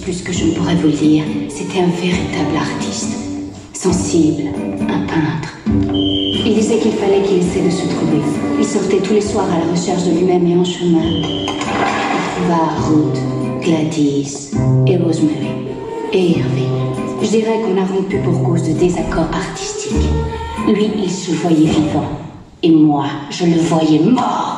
Plus que je ne pourrais vous le dire, c'était un véritable artiste, sensible, un peintre. Il disait qu'il fallait qu'il essaie de se trouver. Il sortait tous les soirs à la recherche de lui-même et en chemin, il trouva Ruth, Gladys et Rosemary et Hervé. Je dirais qu'on a rompu pour cause de désaccords artistiques. Lui, il se voyait vivant. Et moi, je le voyais mort.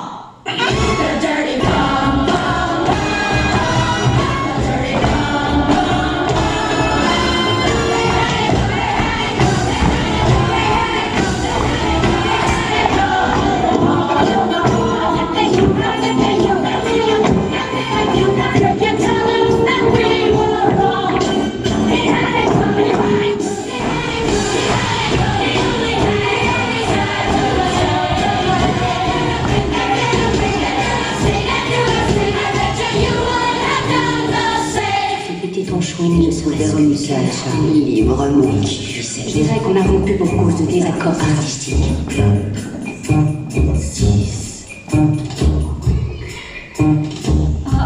Veronica et Charlie librement qui puissait. Je dirais qu'on a rompu pour cause de désaccords artistiques. Six. Ah ah.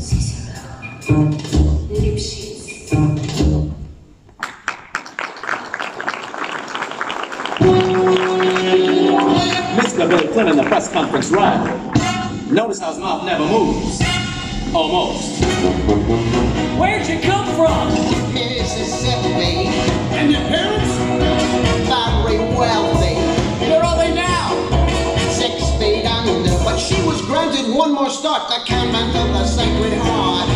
C'est cela. Lipschitz. Mister Bill Clinton, the press conference rival. Notice how his mouth never moves. Almost. Where'd you come from? Mississippi. And your parents? Very wealthy. Where are they now? Six feet under. But she was granted one more start to convent of the Sacred Heart.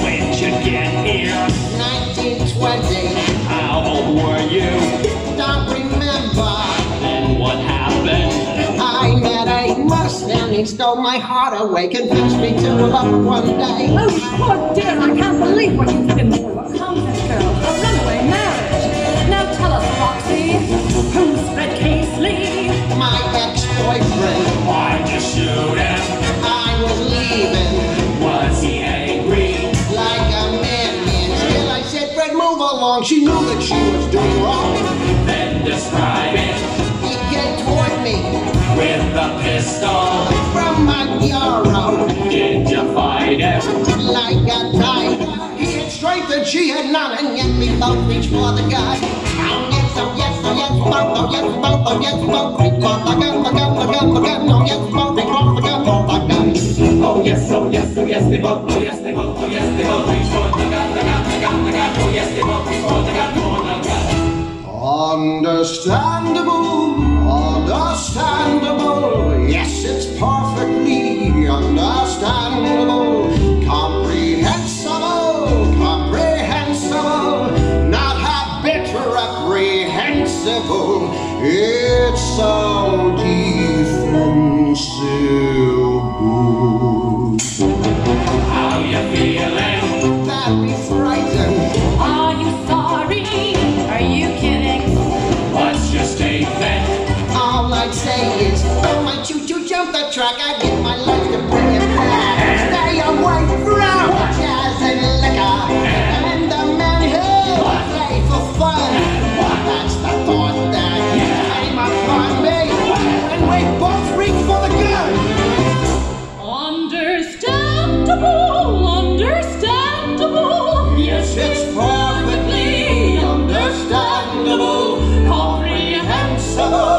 When'd you get here? nineteen twenty. How old were you? Don't remember. What happened? I met a Mustang, he stole my heart away, convinced me to love one day. Oh, poor dear, I can't believe what you've been through. Come, this girl, a runaway marriage. Now tell us, Roxy, who's Fred Casely? My ex-boyfriend. Why'd you shoot him? I was leaving. Was he angry? Like a madman. Still, I said, Fred, move along. She knew that she was doing wrong. Then describe it. Toward me with a pistol from my bureau. Did you fight it? Like a knife. He had strength and she had none, and yet we both reached for the gun. Oh, yes, oh, yes, oh, yes, both, oh, yes, both, oh, yes, both, reach for the gun, the gun, the gun, the gun, oh, yes, both, reach for the gun, for the gun. Oh, yes, oh, yes, oh, yes, they both, oh, yes, they both, oh, yes, they both, reach for the gun, the gun, the gun, the gun, oh, yes, they both, reach for the gun, for the gun. Understandable. Understandable, yes, it's perfectly understandable. Comprehensible, comprehensible, not habitual, apprehensible. It's so defensible. How you feeling? That'd be frightening. Are you sorry? Are you kidding? What's your statement? Say is, oh my choo-choo, jump the track, I give my life to bring it back. Stay away from jazz and liquor, and the men who play for fun. That's the thought that came upon me, and we both reach for the gun. Understandable, understandable, yes, it's perfectly understandable, comprehensible.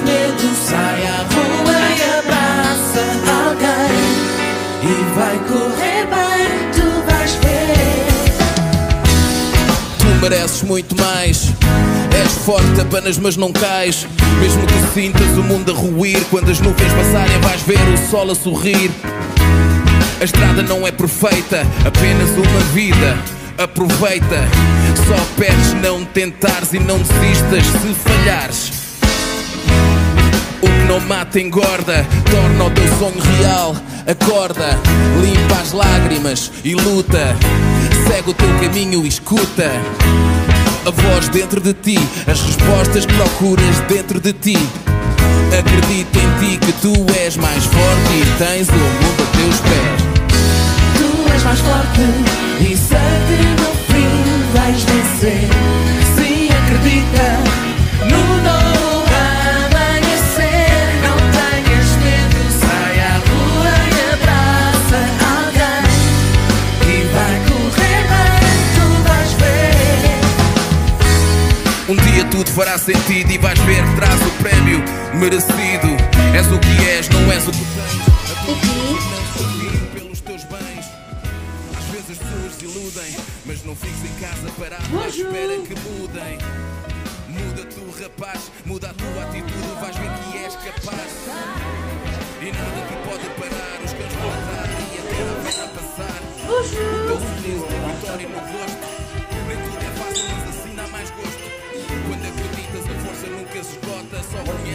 medo sai a rua e abraça alguém e vai correr bem, tu vais ver. Tu mereces muito mais. És forte, apenas, mas não cais. Mesmo que sintas o mundo a ruir, quando as nuvens passarem vais ver o sol a sorrir. A estrada não é perfeita, apenas uma vida, aproveita. Só pedes, não tentares e não desistas se falhares. O que não mata engorda, torna o teu sonho real. Acorda, limpa as lágrimas e luta. Segue o teu caminho e escuta a voz dentro de ti, as respostas que procuras dentro de ti. Acredita em ti, que tu és mais forte e tens o mundo a teus pés. Tu és mais forte e sei que no fim vais vencer. Se acredita no novo amanhecer. Não tenhas medo, sai à rua e abraça alguém e vai correr bem, tu vais ver. Um dia tudo fará sentido e vais ver que traz o prémio merecido. És o que és, não és o que tens. O quê? Pelos teus bens. Às vezes as pessoas se iludem, mas não fiques em casa parado à espera que mudem. Muda tu, rapaz, muda a tua atitude, vais ver que és capaz. E nada te pode parar, os cães vão entrar e a terra vai a passar. O teu sorriso tem vitória no rosto. Nem tudo é fácil, mas assim dá mais gosto. Quando acreditas, a força nunca se esgota, só conhece.